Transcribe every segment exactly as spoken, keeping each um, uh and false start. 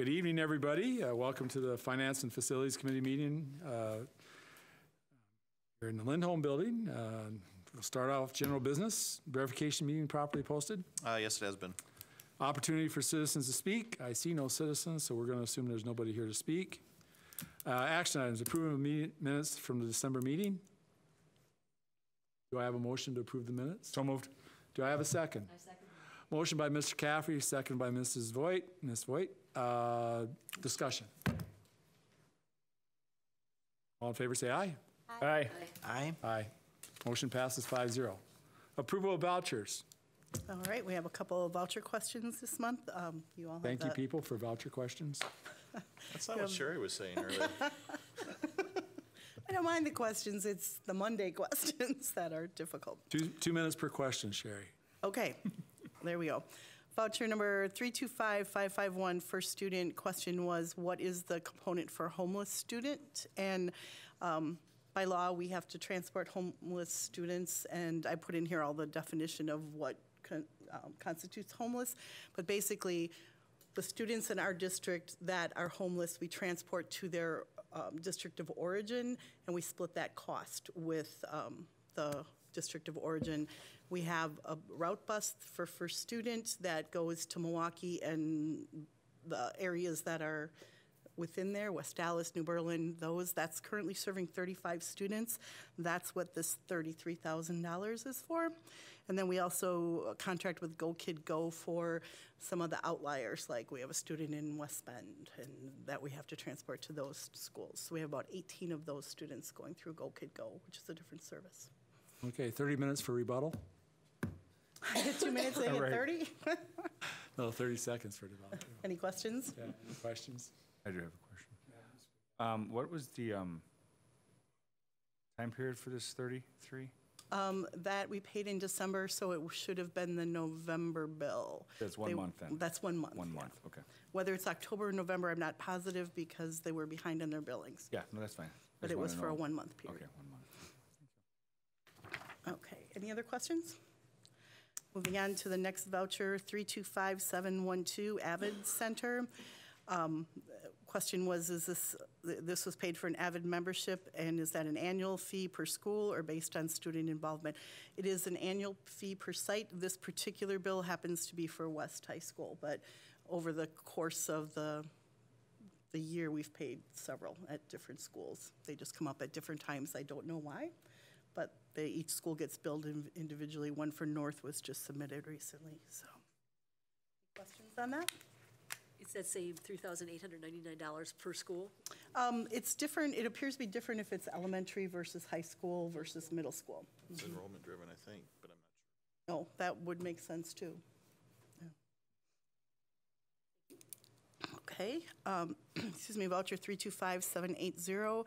Good evening, everybody. Uh, welcome to the Finance and Facilities Committee meeting uh, here in the Lindholm building. Uh, we'll start off general business. Verification meeting properly posted? Uh, yes, it has been. Opportunity for citizens to speak. I see no citizens, so we're going to assume there's nobody here to speak. Uh, action items. Approving of meeting minutes from the December meeting. Do I have a motion to approve the minutes? So moved. Do I have a second? I second. Motion by Mister Caffrey, second by Missus Voigt. Miz Voigt. Uh, discussion. All in favor say aye. Aye. Aye. Aye. Aye. Aye. Motion passes five zero. Approval of vouchers. All right, we have a couple of voucher questions this month. Um, you all Thank have you, that. people, for voucher questions. That's not um, what Sherry was saying earlier. I don't mind the questions. It's the Monday questions that are difficult. Two, two minutes per question, Sherry. Okay, there we go. Voucher number three two five five five one, First Student. Question was, what is the component for homeless student? And um, by law, we have to transport homeless students, and I put in here all the definition of what con um, constitutes homeless. But basically, the students in our district that are homeless, we transport to their um, district of origin, and we split that cost with um, the district of origin. We have a route bus for First Student that goes to Milwaukee and the areas that are within there, West Dallas, New Berlin, those. That's currently serving thirty-five students. That's what this thirty-three thousand dollars is for. And then we also contract with Go Kid Go for some of the outliers, like we have a student in West Bend and that we have to transport to those schools. So we have about eighteen of those students going through Go Kid Go, which is a different service. Okay, thirty minutes for rebuttal. I get two minutes, I get thirty? No, thirty seconds for development. Any questions? Yeah, any questions? I do have a question. Um, what was the um, time period for this thirty-three? Um, that we paid in December, so it should have been the November bill. That's one they, month then? That's one month. One yeah. month, okay. Whether it's October or November, I'm not positive because they were behind on their billings. Yeah, no, that's fine. But it was for a one-month period. Okay, one month. Okay, any other questions? Moving on to the next voucher, three two five seven one two, AVID Center. Um, question was, is this, this was paid for an AVID membership, and is that an annual fee per school or based on student involvement? It is an annual fee per site. This particular bill happens to be for West High School, but over the course of the the year, we've paid several at different schools. They just come up at different times. I don't know why, but they, each school gets billed in individually. One for North was just submitted recently. So, questions on that? Is that same three thousand eight hundred ninety-nine dollars per school? Um, it's different. It appears to be different if it's elementary versus high school versus middle school. It's mm-hmm. enrollment driven, I think, but I'm not sure. No, that would make sense too. Yeah. Okay. Um, excuse me. Voucher three two five seven eight zero.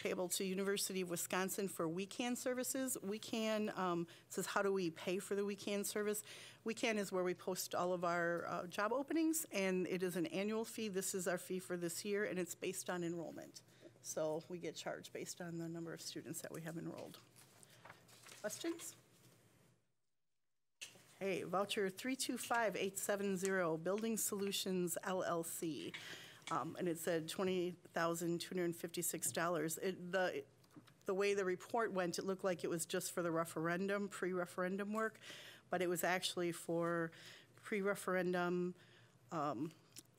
Payable to University of Wisconsin for WE-CAN services. WE-CAN um, says, how do we pay for the WE-CAN service? WE-CAN is where we post all of our uh, job openings, and it is an annual fee. This is our fee for this year, and it's based on enrollment. So we get charged based on the number of students that we have enrolled. Questions? Okay, voucher three two five eight seven zero, Building Solutions L L C. Um, and it said twenty thousand two hundred fifty-six dollars. It, the, the way the report went, it looked like it was just for the referendum, pre-referendum work, but it was actually for pre-referendum, um,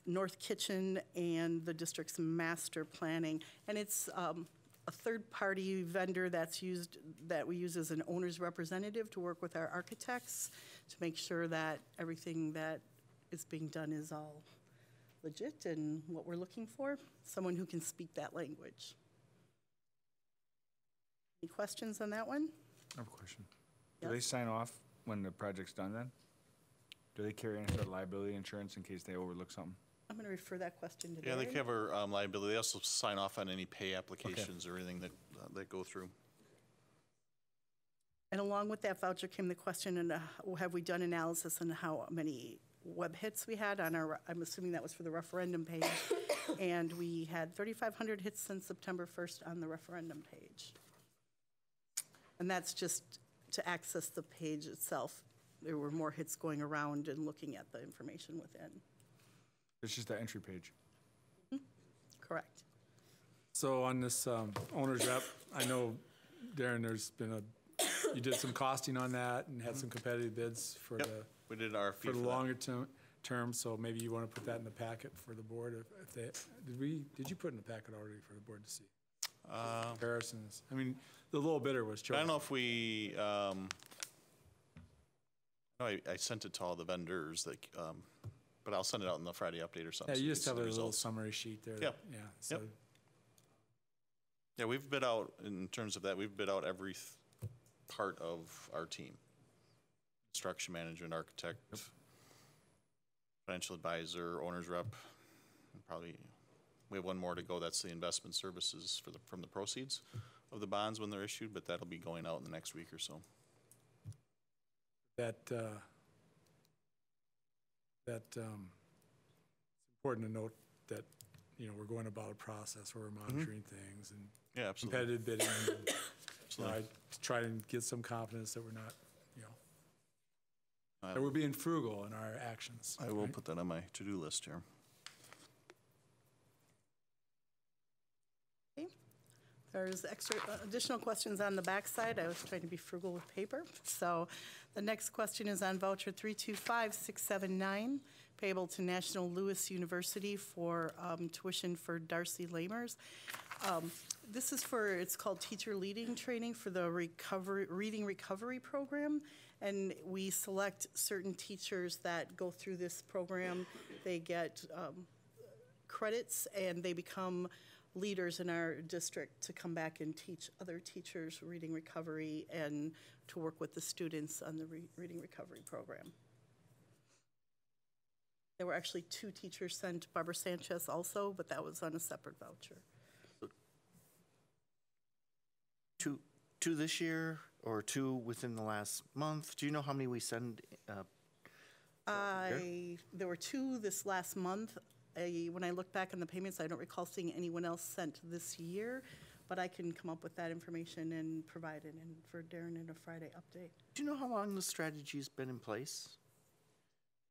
North Kitchen, and the district's master planning. And it's um, a third-party vendor that's used, that we use as an owner's representative to work with our architects to make sure that everything that is being done is all legit and what we're looking for, someone who can speak that language. Any questions on that one? I have a question. Yep. Do they sign off when the project's done then? Do they carry any sort of liability insurance in case they overlook something? I'm going to refer that question to yeah, Darren. They cover um, liability. They also sign off on any pay applications okay. or anything that, uh, that go through. And along with that voucher came the question, and uh, have we done analysis on how many web hits we had on our, I'm assuming that was for the referendum page, and we had thirty-five hundred hits since September first on the referendum page. And that's just to access the page itself. There were more hits going around and looking at the information within. It's just the entry page. Correct. So on this um, owner's rep, I know, Darren, there's been a, you did some costing on that and had some competitive bids for yep. the we did our for the for longer term, term. So maybe you want to put that in the packet for the board. If, if they did we did you put in the packet already for the board to see uh, comparisons? I mean, the little bidder was chosen. I don't know if we. Um, no, I, I sent it to all the vendors that. Um, but I'll send it out in the Friday update or something. Yeah, you so just have a results. little summary sheet there. Yeah, yeah. So. Yep. Yeah, we've bid out, in terms of that, we've bid out every th part of our team. Construction management, architect, yep. financial advisor, owner's rep, and probably we have one more to go. That's the investment services for the, from the proceeds of the bonds when they're issued, but that'll be going out in the next week or so. That, uh, that um, it's important to note that, you know, we're going about a process where we're monitoring mm-hmm. things and yeah, absolutely. competitive bidding. And, you know, I try and get some confidence that we're not, you know, I that we're being frugal in our actions. I right? will put that on my to-do list here. Okay. There's extra uh, additional questions on the back side. I was trying to be frugal with paper. So the next question is on voucher three two five six seven nine. Payable to National Lewis University for um, tuition for Darcy Lamers. Um, this is for, it's called teacher leading training for the recovery, reading recovery program. And we select certain teachers that go through this program. They get um, credits and they become leaders in our district to come back and teach other teachers reading recovery and to work with the students on the re reading recovery program. There were actually two teachers sent, Barbara Sanchez also, but that was on a separate voucher. Two, two this year or two within the last month? Do you know how many we send? Uh, I, there were two this last month. I, when I look back on the payments, I don't recall seeing anyone else sent this year, but I can come up with that information and provide it in for Darren in a Friday update. Do you know how long the strategy's been in place?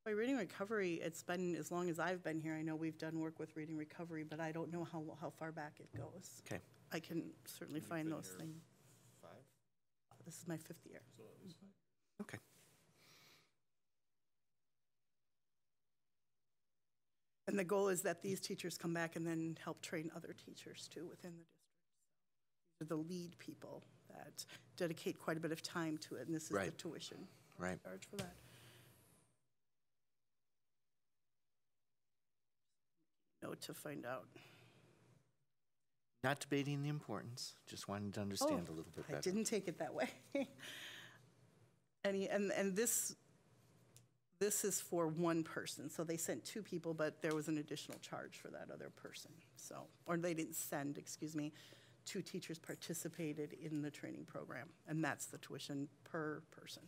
By reading recovery, it's been as long as I've been here. I know we've done work with reading recovery, but I don't know how how far back it goes. Okay. I can certainly You've find those things. Five? Oh, this is my fifth year. So at least five. Okay. And the goal is that these teachers come back and then help train other teachers, too, within the district. These are the lead people that dedicate quite a bit of time to it, and this is right. the tuition. Right. Charge for that. No, to find out. Not debating the importance, just wanted to understand oh, a little bit better. I didn't take it that way. and, he, and and this this is for one person, so they sent two people, but there was an additional charge for that other person. So, or they didn't send, excuse me, two teachers participated in the training program, and that's the tuition per person.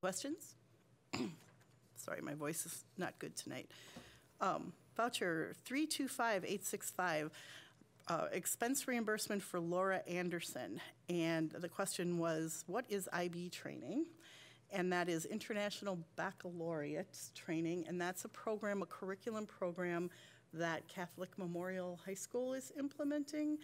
Questions? Sorry, my voice is not good tonight. Um, voucher three two five eight six five, uh, expense reimbursement for Laura Anderson. And the question was, what is I B training? And that is International Baccalaureate training. And that's a program, a curriculum program that Catholic Memorial High School is implementing.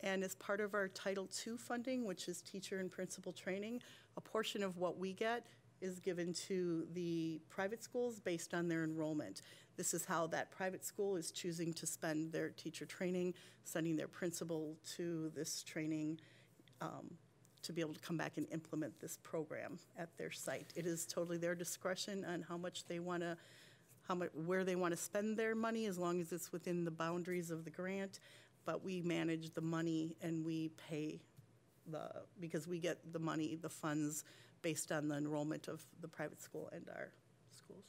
And as part of our Title two funding, which is teacher and principal training, a portion of what we get is given to the private schools based on their enrollment. This is how that private school is choosing to spend their teacher training, sending their principal to this training um, to be able to come back and implement this program at their site. It is totally their discretion on how much they want to, how much, where they want to spend their money, as long as it's within the boundaries of the grant. But we manage the money and we pay the, because we get the money, the funds, based on the enrollment of the private school and our schools.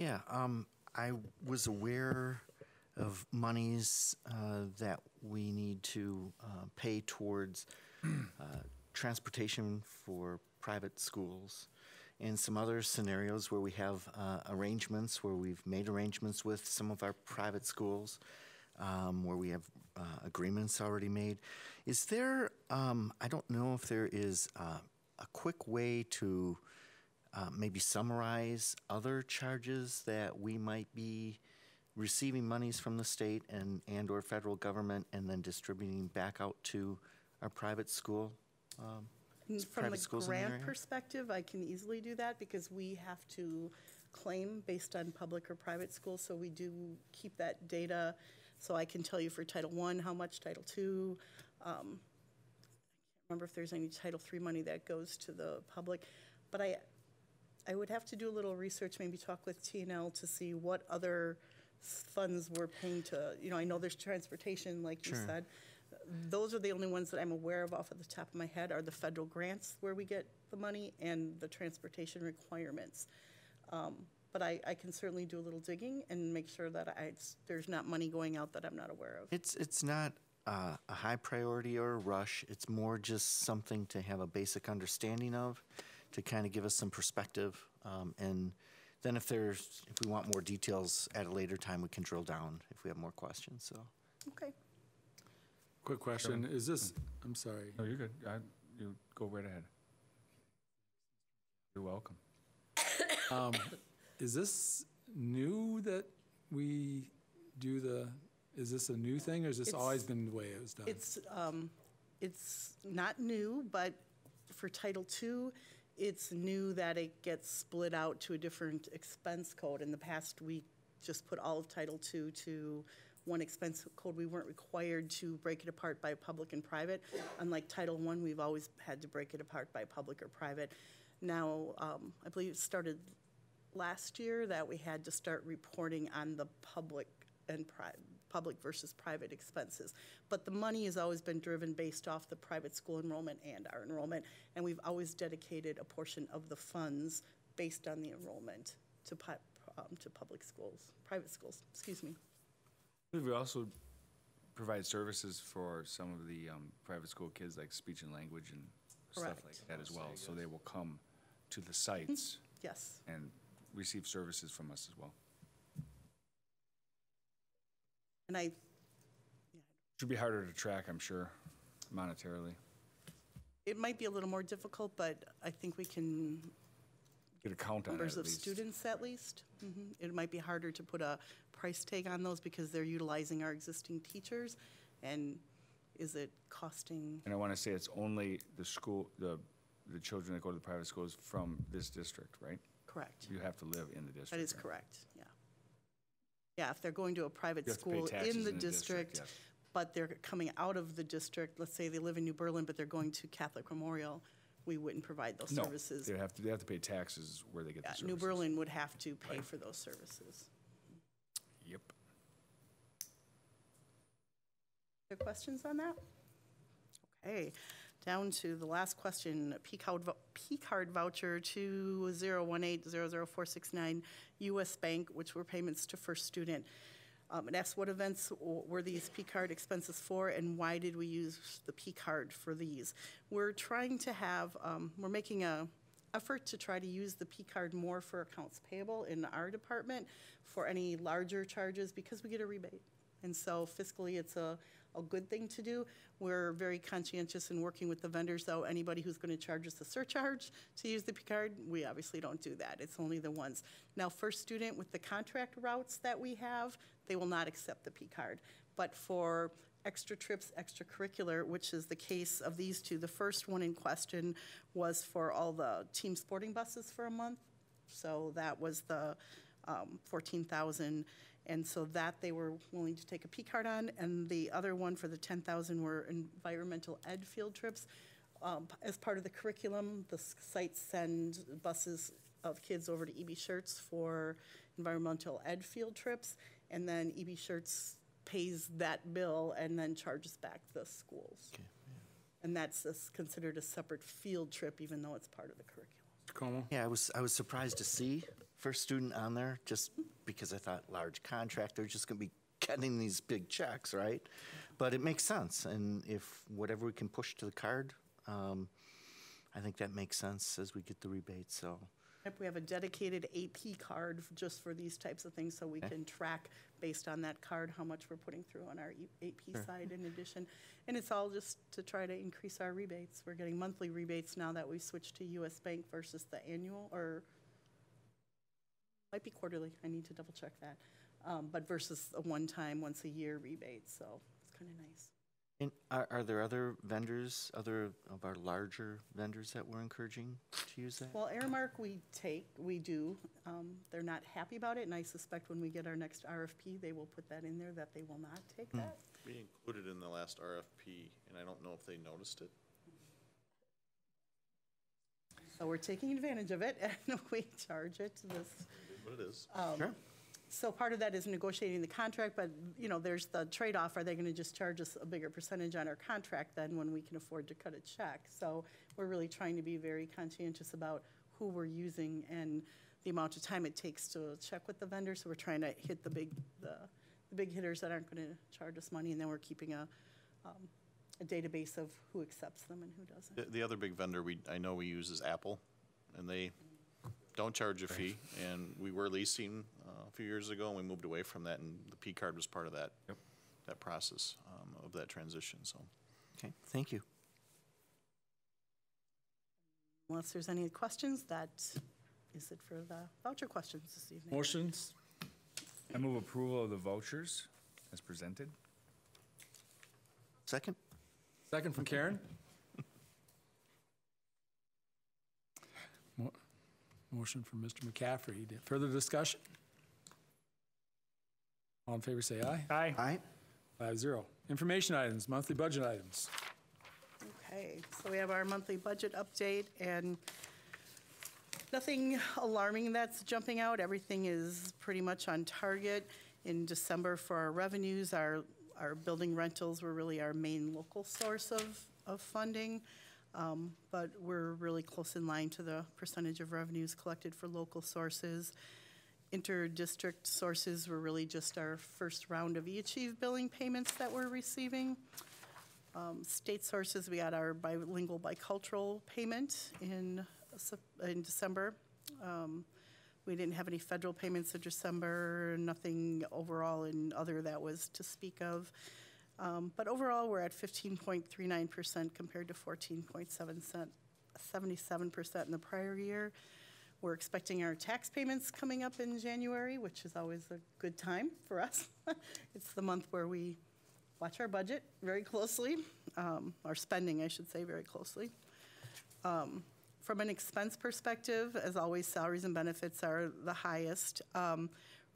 Yeah, um, I was aware of monies uh, that we need to uh, pay towards uh, transportation for private schools and some other scenarios where we have uh, arrangements, where we've made arrangements with some of our private schools, um, where we have uh, agreements already made. Is there, um, I don't know if there is uh, a quick way to uh, maybe summarize other charges that we might be receiving monies from the state and, and or federal government and then distributing back out to our private school? Um, From a grant perspective, I can easily do that because we have to claim based on public or private schools, so we do keep that data. So I can tell you for Title one how much, Title two. Um, I can't remember if there's any Title three money that goes to the public. But I, I would have to do a little research, maybe talk with T and L to see what other funds we're paying to, you know, I know there's transportation, like you said. Those are the only ones that I'm aware of off of the top of my head are the federal grants where we get the money and the transportation requirements. Um, but I, I can certainly do a little digging and make sure that I, there's not money going out that I'm not aware of. It's, it's not uh, a high priority or a rush. It's more just something to have a basic understanding of, to kind of give us some perspective. Um, and then if, there's, if we want more details at a later time, we can drill down if we have more questions. So. Okay. Quick question, is this, I'm sorry. No, you're good, I, you go right ahead. You're welcome. Um, is this new that we do the, is this a new thing or is this it's, always been the way it was done? It's, um, it's not new, but for Title two, it's new that it gets split out to a different expense code. In the past, we just put all of Title two to one expense code. We weren't required to break it apart by public and private. Unlike Title one, we've always had to break it apart by public or private. Now, um, I believe it started last year that we had to start reporting on the public and pri public versus private expenses. But the money has always been driven based off the private school enrollment and our enrollment, and we've always dedicated a portion of the funds based on the enrollment to, um, to public schools, private schools, excuse me. We also provide services for some of the um, private school kids, like speech and language and Correct. Stuff like that as well. So they will come to the sites yes. and receive services from us as well. And I... Yeah. Should be harder to track, I'm sure, monetarily. It might be a little more difficult, but I think we can... Get a count on numbers of students at least. Mm-hmm. It might be harder to put a price tag on those because they're utilizing our existing teachers, and is it costing? And I want to say it's only the school, the the children that go to the private schools from this district, right? Correct. You have to live in the district. That is right? correct. Yeah. Yeah. If they're going to a private school in the, in the district, district yes. but they're coming out of the district, let's say they live in New Berlin, but they're going to Catholic Memorial. We wouldn't provide those no, services. They have to. They have to pay taxes where they get yeah, the services. New Berlin would have to pay right. for those services. Yep. Other questions on that? Okay. Down to the last question. P-card voucher two zero one eight zero zero four six nine, U S Bank, which were payments to First Student. Um, it asks what events were these P-card expenses for and why did we use the P-card for these. We're trying to have, um, we're making an effort to try to use the P-card more for accounts payable in our department for any larger charges because we get a rebate. And so fiscally it's a, a good thing to do. We're very conscientious in working with the vendors, though. Anybody who's going to charge us a surcharge to use the P-card, we obviously don't do that. It's only the ones. Now, First Student, with the contract routes that we have, they will not accept the P-card. But for extra trips, extracurricular, which is the case of these two, the first one in question was for all the team sporting buses for a month. So that was the um, fourteen thousand. And so that they were willing to take a P-card on, and the other one for the ten thousand were environmental ed field trips. Um, as part of the curriculum, the sites send buses of kids over to E B Schertz for environmental ed field trips, and then E B Schertz pays that bill and then charges back the schools. Okay. Yeah. And that's uh, considered a separate field trip, even though it's part of the curriculum. Yeah, I was I was surprised to see First Student on there just because I thought large contract, they're just going to be getting these big checks, right? But it makes sense, and if whatever we can push to the card, um, I think that makes sense as we get the rebates. So We have a dedicated A P card just for these types of things, so we okay. can track based on that card how much we're putting through on our A P sure. side in addition. And it's all just to try to increase our rebates. We're getting monthly rebates now that we've switched to U S Bank versus the annual, or might be quarterly. I need to double check that. Um, but versus a one-time, once-a-year rebate. So it's kind of nice. And are, are there other vendors, other of our larger vendors that we're encouraging to use that? Well, Aramark we take, we do. Um, they're not happy about it, and I suspect when we get our next R F P, they will put that in there that they will not take mm. that. We included in the last R F P, and I don't know if they noticed it. So we're taking advantage of it, and we charge it to this. What it is. Um, sure. So part of that is negotiating the contract, but you know, there's the trade-off. Are they going to just charge us a bigger percentage on our contract than when we can afford to cut a check? So we're really trying to be very conscientious about who we're using and the amount of time it takes to check with the vendor. So we're trying to hit the big, the, the big hitters that aren't going to charge us money, and then we're keeping a, um, a database of who accepts them and who doesn't. The, the other big vendor we I know we use is Apple, and they don't charge a fee, and we were leasing uh, a few years ago, and we moved away from that, and the P card was part of that yep. that process um, of that transition. So, okay, thank you. Unless there's any questions, that is it for the voucher questions this evening. Motions. I move approval of the vouchers as presented. Second. Second from Karen. More. Motion from Mister McCaffrey. Further discussion? All in favor say aye. Aye. Aye. Five zero. Information items, monthly budget items. Okay, so we have our monthly budget update, and nothing alarming that's jumping out. Everything is pretty much on target. In December for our revenues, our, our building rentals were really our main local source of, of funding. Um, but we're really close in line to the percentage of revenues collected for local sources. Inter-district sources were really just our first round of eAchieve billing payments that we're receiving. Um, state sources, we got our bilingual bicultural payment in, in December. Um, we didn't have any federal payments in December, nothing overall in other that was to speak of. Um, but overall, we're at fifteen point three nine percent compared to fourteen point seven seven percent in the prior year. We're expecting our tax payments coming up in January, which is always a good time for us. It's the month where we watch our budget very closely, um, our spending, I should say, very closely. Um, from an expense perspective, as always, salaries and benefits are the highest. Um,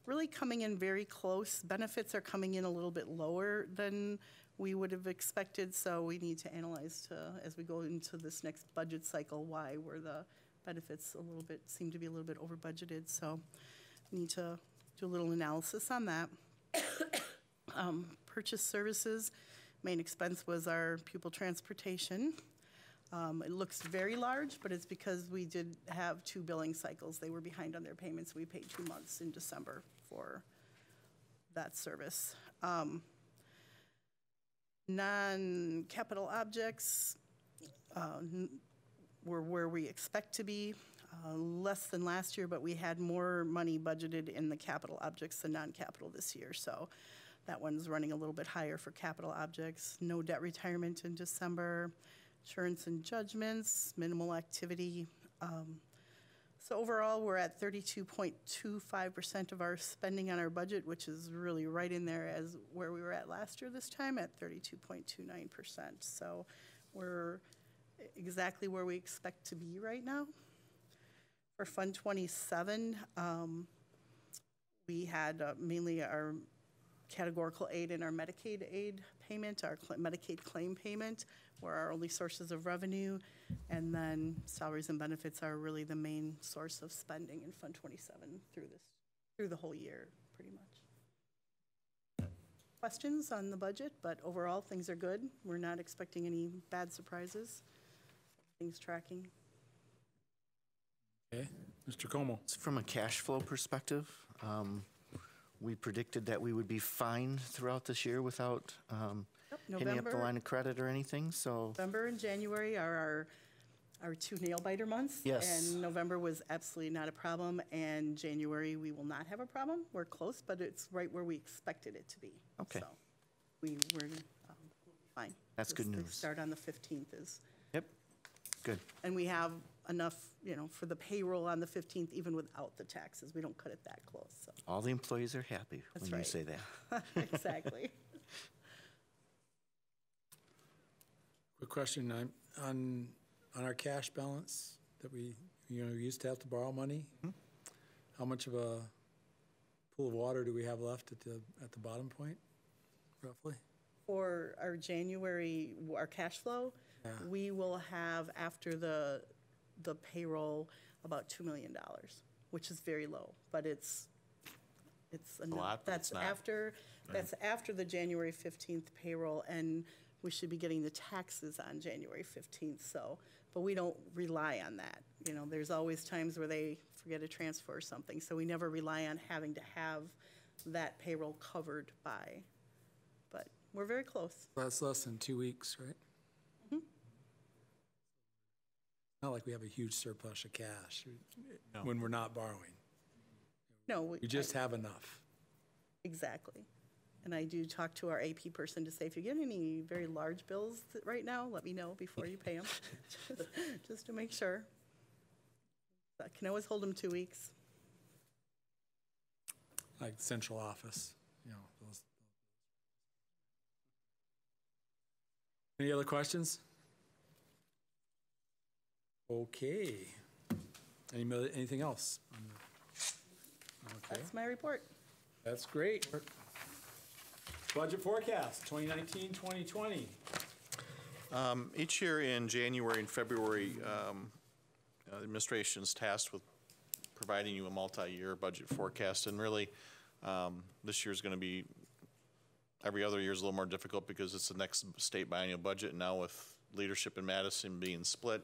Really coming in very close. Benefits are coming in a little bit lower than we would have expected, so we need to analyze to, as we go into this next budget cycle why were the benefits a little bit, seem to be a little bit over budgeted, so need to do a little analysis on that. um, purchase services, main expense was our pupil transportation. Um, it looks very large, but it's because we did have two billing cycles. They were behind on their payments. We paid two months in December for that service. Um, non-capital objects uh, were where we expect to be, uh, less than last year, but we had more money budgeted in the capital objects than non-capital this year. So that one's running a little bit higher for capital objects. No debt retirement in December. Insurance and judgments, minimal activity. Um, so overall, we're at thirty-two point two five percent of our spending on our budget, which is really right in there as where we were at last year this time at thirty-two point two nine percent. So we're exactly where we expect to be right now. For Fund twenty-seven, um, we had uh, mainly our categorical aid and our Medicaid aid payment, our cl- Medicaid claim payment were our only sources of revenue, and then salaries and benefits are really the main source of spending in Fund twenty-seven through this, through the whole year, pretty much. Questions on the budget, but overall things are good. We're not expecting any bad surprises. Things tracking. Okay, Mister Como. From a cash flow perspective, um, we predicted that we would be fine throughout this year without um, yep, hitting up the line of credit or anything. So November and January are our our two nail biter months. Yes. And November was absolutely not a problem. And January, we will not have a problem. We're close, but it's right where we expected it to be. Okay. So we were um, fine. That's this, good news. The start on the fifteenth is. Yep. Good. And we have enough, you know, for the payroll on the fifteenth, even without the taxes. We don't cut it that close. So. All the employees are happy That's when right. you say that. Exactly. Quick question on, on on our cash balance that we you know used to have to borrow money. Mm-hmm. How much of a pool of water do we have left at the at the bottom point, roughly? For our January our cash flow, yeah. we will have after the the payroll about two million dollars, which is very low, but it's it's a lot. That's it's after not. that's right. after the January fifteenth payroll, and we should be getting the taxes on January fifteenth. So, but we don't rely on that. You know, there's always times where they forget to transfer or something, so we never rely on having to have that payroll covered by. But we're very close. That's less than two weeks, right? Not like we have a huge surplus of cash no. when we're not borrowing. No, we, we just I, have enough. Exactly. And I do talk to our A P person to say, if you get any very large bills right now, let me know before you pay them, just, just to make sure. I can always hold them two weeks. Like central office, you know. Those. Any other questions? Okay. Any, anything else? Okay. That's my report. That's great. Budget forecast, twenty nineteen twenty twenty. Um, each year in January and February, um, uh, the administration is tasked with providing you a multi-year budget forecast. And really, um, this year is going to be, every other year is a little more difficult because it's the next state biennial budget. And now with leadership in Madison being split,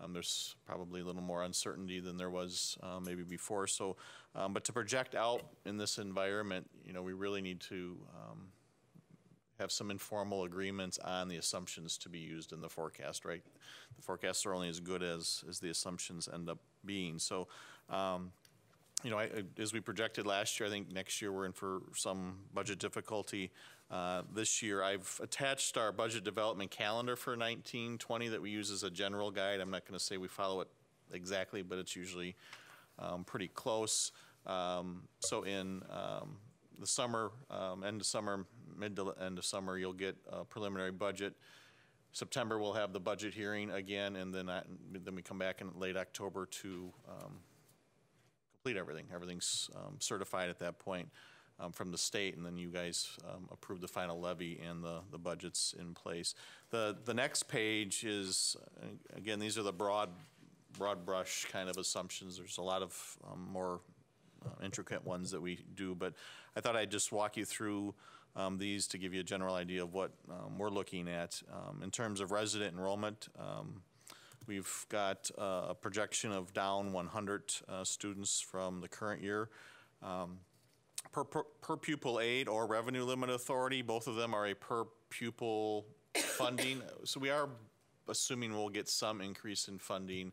Um, there's probably a little more uncertainty than there was uh, maybe before. So, um, but to project out in this environment, you know, we really need to um, have some informal agreements on the assumptions to be used in the forecast, right? The forecasts are only as good as, as the assumptions end up being. So, um, you know, I, as we projected last year, I think next year we're in for some budget difficulty. Uh, this year, I've attached our budget development calendar for nineteen twenty that we use as a general guide. I'm not going to say we follow it exactly, but it's usually um, pretty close. Um, so in um, the summer, um, end of summer, mid to end of summer, you'll get a preliminary budget. September, we'll have the budget hearing again, and then I, then we come back in late October to um, complete everything. Everything's um, certified at that point. Um, from the state, and then you guys um, approve the final levy and the, the budget's in place. The the next page is, again, these are the broad, broad brush kind of assumptions. There's a lot of um, more uh, intricate ones that we do, but I thought I'd just walk you through um, these to give you a general idea of what um, we're looking at. Um, in terms of resident enrollment, um, we've got uh, a projection of down one hundred uh, students from the current year. Um, Per, per, per pupil aid or revenue limit authority, both of them are a per pupil funding. So we are assuming we'll get some increase in funding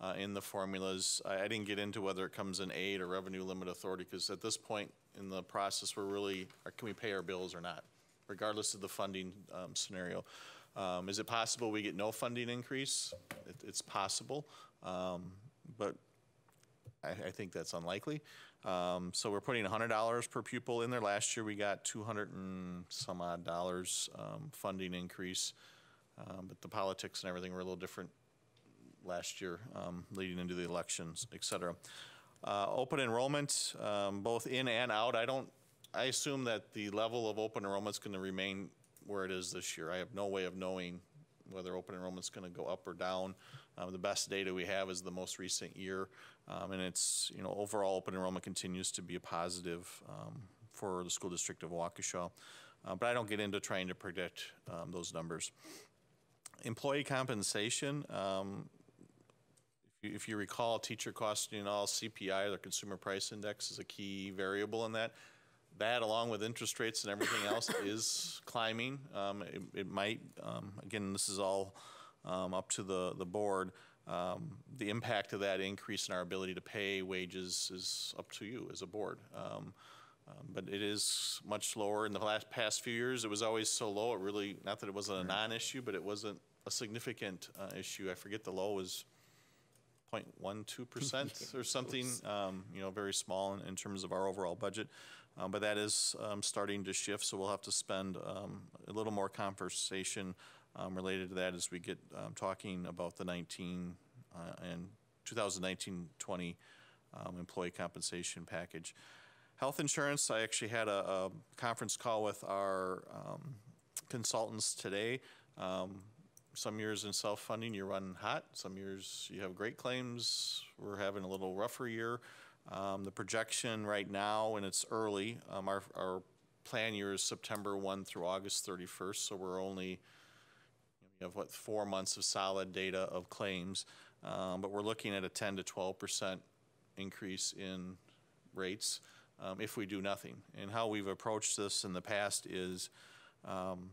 uh, in the formulas. I, I didn't get into whether it comes in aid or revenue limit authority, because at this point in the process, we're really, or can we pay our bills or not, regardless of the funding um, scenario. Um, is it possible we get no funding increase? It, it's possible, um, but I, I think that's unlikely. Um, so we're putting one hundred dollars per pupil in there. Last year we got two hundred and some odd dollars um, funding increase, um, but the politics and everything were a little different last year um, leading into the elections, et cetera. Uh, open enrollment, um, both in and out. I don't, I assume that the level of open enrollment is going to remain where it is this year. I have no way of knowing whether open enrollment is going to go up or down. Um, the best data we have is the most recent year. Um, and it's, you know, overall open enrollment continues to be a positive um, for the School District of Waukesha. Uh, but I don't get into trying to predict um, those numbers. Employee compensation, um, if, you, if you recall, teacher cost and all C P I, the Consumer Price Index, is a key variable in that. That, along with interest rates and everything else, is climbing. Um, it, it might, um, again, this is all um, up to the, the board. Um, the impact of that increase in our ability to pay wages is up to you as a board. Um, um, but it is much lower. In the last past few years, it was always so low. It really, not that it wasn't a non-issue, but it wasn't a significant uh, issue. I forget the low was zero point one two percent or something, um, you know, very small in, in terms of our overall budget. Um, but that is um, starting to shift, so we'll have to spend um, a little more conversation um, related to that as we get um, talking about the nineteen uh, and twenty nineteen twenty um, employee compensation package. Health insurance, I actually had a, a conference call with our um, consultants today. Um, Some years in self-funding, you run hot. Some years you have great claims. We're having a little rougher year. Um, the projection right now, and it's early, um, our, our plan year is September first through August thirty-first, so we're only, we have what, four months of solid data of claims, um, but we're looking at a ten to twelve percent increase in rates um, if we do nothing. And how we've approached this in the past is, um,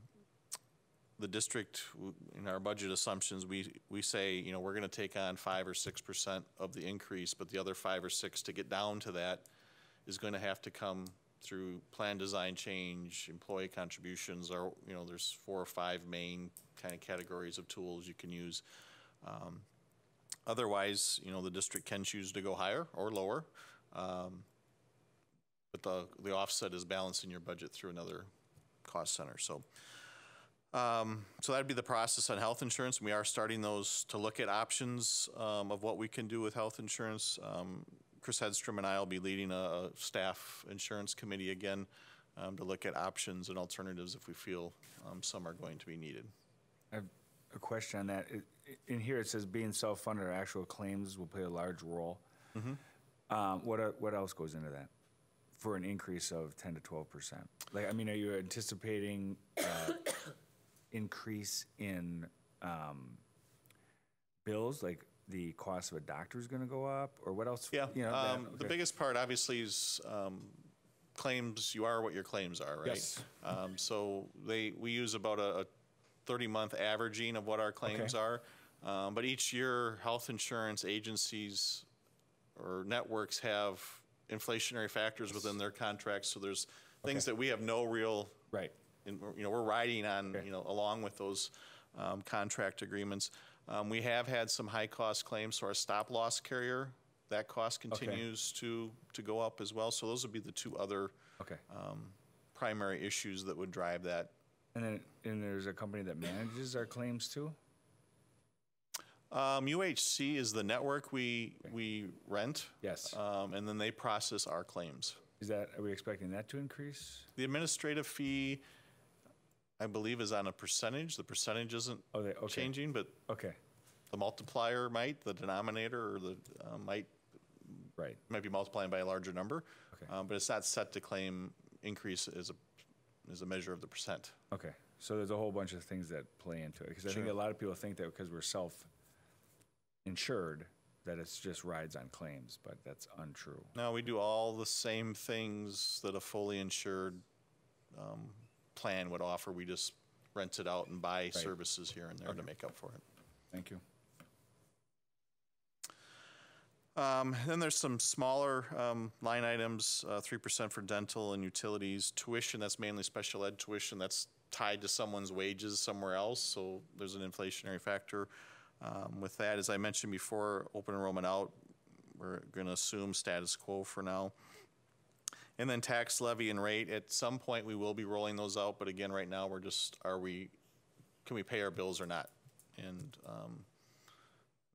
the district, in our budget assumptions, we, we say, you know, we're going to take on five or six percent of the increase, but the other five or six to get down to that is going to have to come through plan design change, employee contributions, or, you know, there's four or five main kind of categories of tools you can use. Um, otherwise, you know, the district can choose to go higher or lower, um, but the, the offset is balancing your budget through another cost center. So. Um, so that'd be the process on health insurance. We are starting those to look at options um, of what we can do with health insurance. Um, Chris Headstrom and I will be leading a, a staff insurance committee again um, to look at options and alternatives if we feel um, some are going to be needed. I have a question on that. It, in here it says being self-funded, actual claims will play a large role. Mm-hmm. um, what, what else goes into that for an increase of ten to twelve percent? Like, I mean, are you anticipating... Uh, increase in um, bills, like the cost of a doctor is going to go up, or what else? Yeah, you know, um, okay. The biggest part obviously is um, claims. You are what your claims are, right? Yes. Um, so they we use about a thirty month averaging of what our claims okay. are, um, but each year health insurance agencies or networks have inflationary factors yes. within their contracts. So there's things okay. that we have no real right. And, you know, we're riding on, you know, along with those um, contract agreements. Um, we have had some high-cost claims, so our stop-loss carrier, that cost continues okay. to to go up as well. So those would be the two other okay. um, primary issues that would drive that. And then, and there's a company that manages our claims too. Um, U H C is the network we okay. we rent. Yes. Um, and then they process our claims. Is that are we expecting that to increase? The administrative fee, I believe, is on a percentage. The percentage isn't oh, they, okay. changing, but okay. the multiplier might, the denominator, or the uh, might, right, might be multiplying by a larger number. Okay. Um, but it's not set to claim increase as a as a measure of the percent. Okay, so there's a whole bunch of things that play into it because sure. I think a lot of people think that because we're self-insured that it's just rides on claims, but that's untrue. No, we do all the same things that a fully insured. Um, plan would offer. We just rent it out and buy right. services here and there okay. to make up for it. Thank you. Um, then there's some smaller um, line items, uh, three percent for dental and utilities. Tuition, that's mainly special ed tuition. That's tied to someone's wages somewhere else, so there's an inflationary factor. Um, with that, as I mentioned before, open enrollment out, we're going to assume status quo for now. And then tax levy and rate, at some point we will be rolling those out, but again, right now we're just, are we, can we pay our bills or not? And um,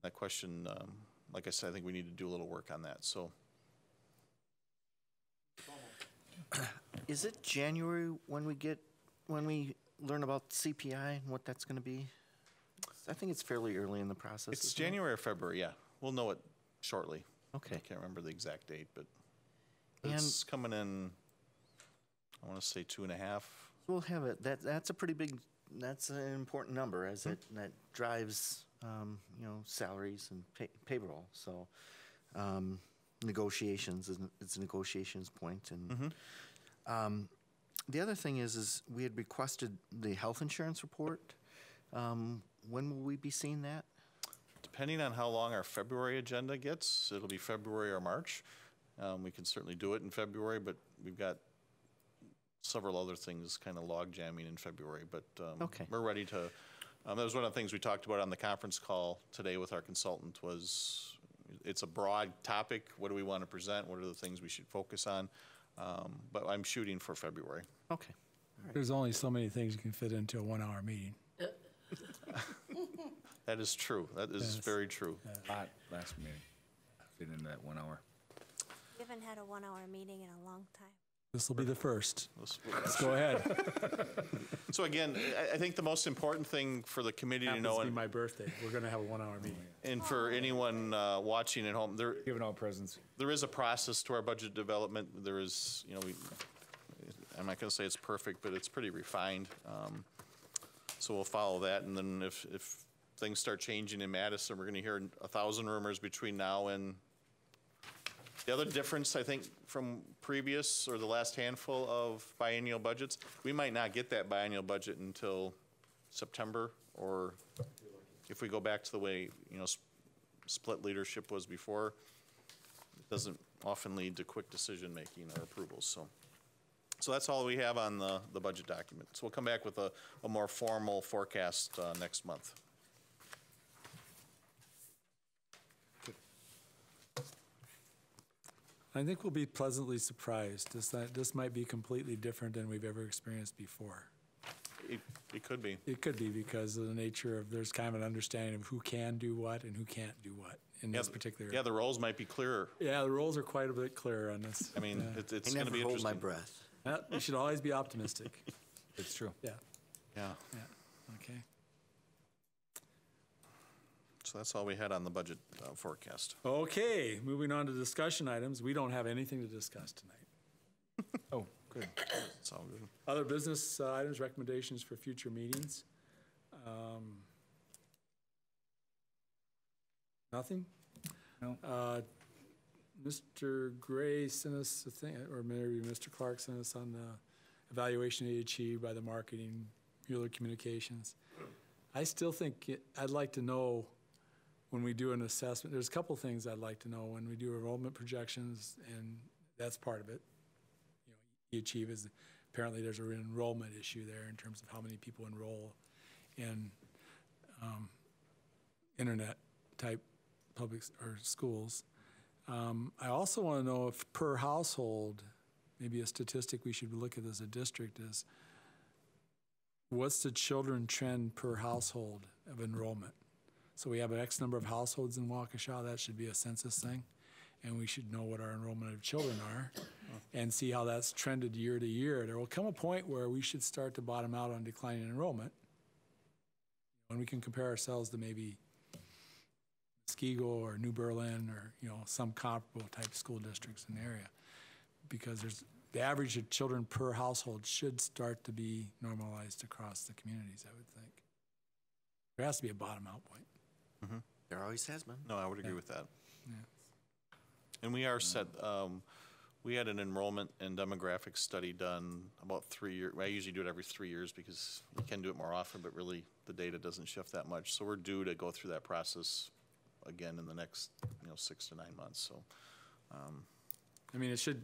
that question, um, like I said, I think we need to do a little work on that, so. Is it January when we get, when we learn about C P I and what that's gonna be? I think it's fairly early in the process. It's January it? or February, yeah. We'll know it shortly. Okay. I can't remember the exact date, but. It's and coming in, I want to say two and a half. We'll have it. That, that's a pretty big, that's an important number as mm-hmm. it that drives, um, you know, salaries and pay, payroll. So um, negotiations, is, it's a negotiations point. And mm-hmm. um, the other thing is, is we had requested the health insurance report. Um, when will we be seeing that? depending on how long our February agenda gets, it'll be February or March. Um, we can certainly do it in February, but we've got several other things kind of log jamming in February, but um, okay. we're ready to, um, that was one of the things we talked about on the conference call today with our consultant was, it's a broad topic. What do we want to present? What are the things we should focus on? Um, but I'm shooting for February. Okay. All right. There's only so many things you can fit into a one hour meeting. That is true. That is yes. very true. A lot last meeting. Fit into that one hour. We haven't had a one hour meeting in a long time. This will be the first. Let's, Let's go ahead. So again, I, I think the most important thing for the committee to know, and my birthday, we're going to have a one-hour meeting. And for anyone uh, watching at home, there giving out presents. There is a process to our budget development. There is, you know, we. I'm not going to say it's perfect, but it's pretty refined. Um, so we'll follow that, and then if if things start changing in Madison, we're going to hear a thousand rumors between now and. The other difference, I think, from previous or the last handful of biennial budgets, we might not get that biennial budget until September, or if we go back to the way, you know, sp split leadership was before, it doesn't often lead to quick decision making or approvals. So, so that's all we have on the, the budget document. So we'll come back with a, a more formal forecast uh, next month. I think we'll be pleasantly surprised. This, uh, this might be completely different than we've ever experienced before. It, it could be. It could be because of the nature of, there's kind of an understanding of who can do what and who can't do what in yeah, this particular. Yeah, the roles might be clearer. Yeah, the roles are quite a bit clearer on this. I mean, uh, it, it's going to be interesting. I never hold my breath. Well, you should always be optimistic. It's true. Yeah. Yeah. Yeah. Okay. So that's all we had on the budget uh, forecast. Okay, moving on to discussion items. We don't have anything to discuss tonight. Oh, good. It's all good. Other business uh, items, recommendations for future meetings. Um, nothing? No. Uh, Mister Gray sent us a thing, or maybe Mister Clark sent us on the evaluation achieved by the marketing Mueller Communications. I still think it, I'd like to know when we do an assessment, there's a couple things I'd like to know when we do enrollment projections, and that's part of it. You know, eAchieve is, apparently there's an enrollment issue there in terms of how many people enroll in um, internet-type public or schools. Um, I also want to know if per household, maybe a statistic we should look at as a district is, what's the children trend per household of enrollment? So we have an X number of households in Waukesha, that should be a census thing. And we should know what our enrollment of children are and see how that's trended year to year. There will come a point where we should start to bottom out on declining enrollment. When we can compare ourselves to maybe Muskego or New Berlin or, you know, some comparable type school districts in the area. Because there's the average of children per household should start to be normalized across the communities, I would think. There has to be a bottom out point. Mm-hmm. There always has been. No, I would agree yeah. with that. Yeah. And we are set, um, we had an enrollment and demographic study done about three years. I usually do it every three years because you can do it more often, but really the data doesn't shift that much. So we're due to go through that process again in the next, you know, six to nine months. So, um, I mean, it should,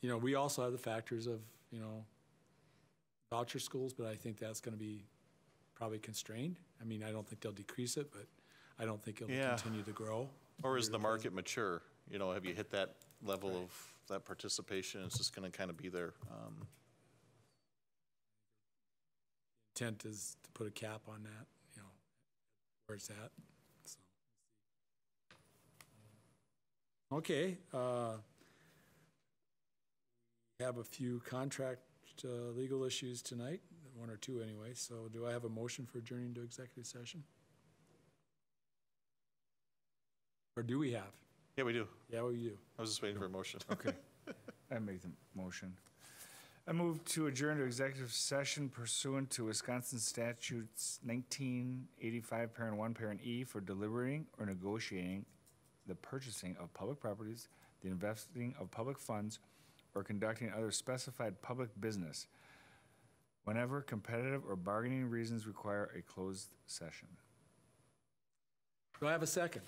you know, we also have the factors of, you know, voucher schools, but I think that's going to be probably constrained. I mean, I don't think they'll decrease it, but I don't think it'll yeah. continue to grow. Or is the market mature? You know, have you hit that level right. of that participation? It's just going to kind of be there. Um, Intent is to put a cap on that, you know, where it's at. So. Okay. Uh, we have a few contract uh, legal issues tonight, one or two anyway. So do I have a motion for adjourning to executive session? Or do we have? Yeah, we do. Yeah, we do. I was just waiting for a motion. Okay. I make the motion. I move to adjourn to executive session pursuant to Wisconsin Statutes nineteen eighty-five, Parent one, Parent E, for deliberating or negotiating the purchasing of public properties, the investing of public funds, or conducting other specified public business, whenever competitive or bargaining reasons require a closed session. Do I have a second?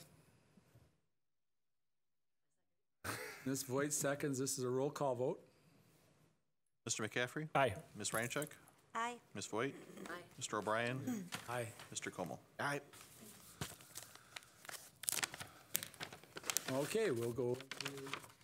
Miz Voigt seconds. This is a roll call vote. Mister McCaffrey? Aye. Miz Reinchuk? Aye. Miz Voigt? Aye. Mister O'Brien? Aye. Mister Como? Aye. Okay, we'll go to